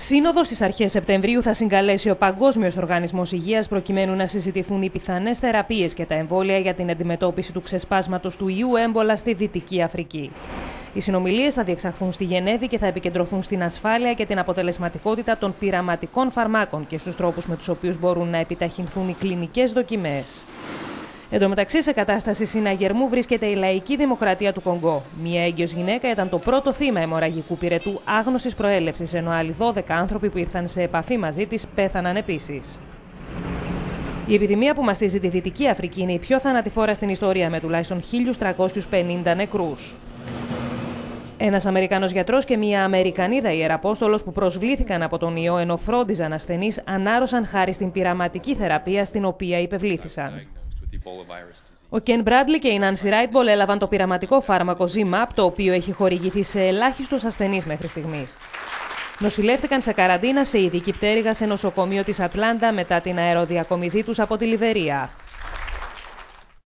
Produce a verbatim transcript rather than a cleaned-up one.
Σύνοδο στις αρχές Σεπτεμβρίου θα συγκαλέσει ο Παγκόσμιος Οργανισμός Υγείας προκειμένου να συζητηθούν οι πιθανές θεραπείες και τα εμβόλια για την αντιμετώπιση του ξεσπάσματος του ιού έμπολα στη Δυτική Αφρική. Οι συνομιλίες θα διεξαχθούν στη Γενέβη και θα επικεντρωθούν στην ασφάλεια και την αποτελεσματικότητα των πειραματικών φαρμάκων και στους τρόπους με τους οποίους μπορούν να επιταχυνθούν οι κλινικές δοκιμές. Εν τω μεταξύ, σε κατάσταση συναγερμού βρίσκεται η Λαϊκή Δημοκρατία του Κογκό. Μία έγκυος γυναίκα ήταν το πρώτο θύμα αιμορραγικού πυρετού άγνωστης προέλευσης, ενώ άλλοι δώδεκα άνθρωποι που ήρθαν σε επαφή μαζί της πέθαναν επίσης. Η επιδημία που μαστίζει τη Δυτική Αφρική είναι η πιο θανατηφόρα στην ιστορία, με τουλάχιστον χίλιους τριακόσιους πενήντα νεκρούς. Ένας Αμερικανός γιατρός και μία Αμερικανίδα ιεραπόστολος που προσβλήθηκαν από τον ιό ενώ φρόντιζαν ασθενείς, ανάρρωσαν χάρη στην πειραματική θεραπεία στην οποία υπευλήθησαν. Ο Κεν Μπράντλι και η Νάνση Ράιτμπολ έλαβαν το πειραματικό φάρμακο ζι μαπ, το οποίο έχει χορηγηθεί σε ελάχιστους ασθενείς μέχρι στιγμής. Νοσηλεύτηκαν σε καραντίνα σε ειδική πτέρυγα σε νοσοκομείο της Ατλάντα μετά την αεροδιακομιδή τους από τη Λιβερία.